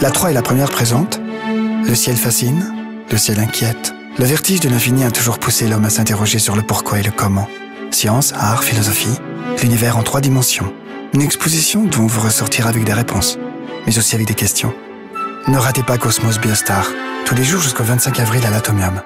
La 3 est la première présente. Le ciel fascine, le ciel inquiète. Le vertige de l'infini a toujours poussé l'homme à s'interroger sur le pourquoi et le comment. Science, art, philosophie, l'univers en 3 dimensions. Une exposition dont vous ressortirez avec des réponses, mais aussi avec des questions. Ne ratez pas Cosmos Biostar, tous les jours jusqu'au 25 avril à l'Atomium.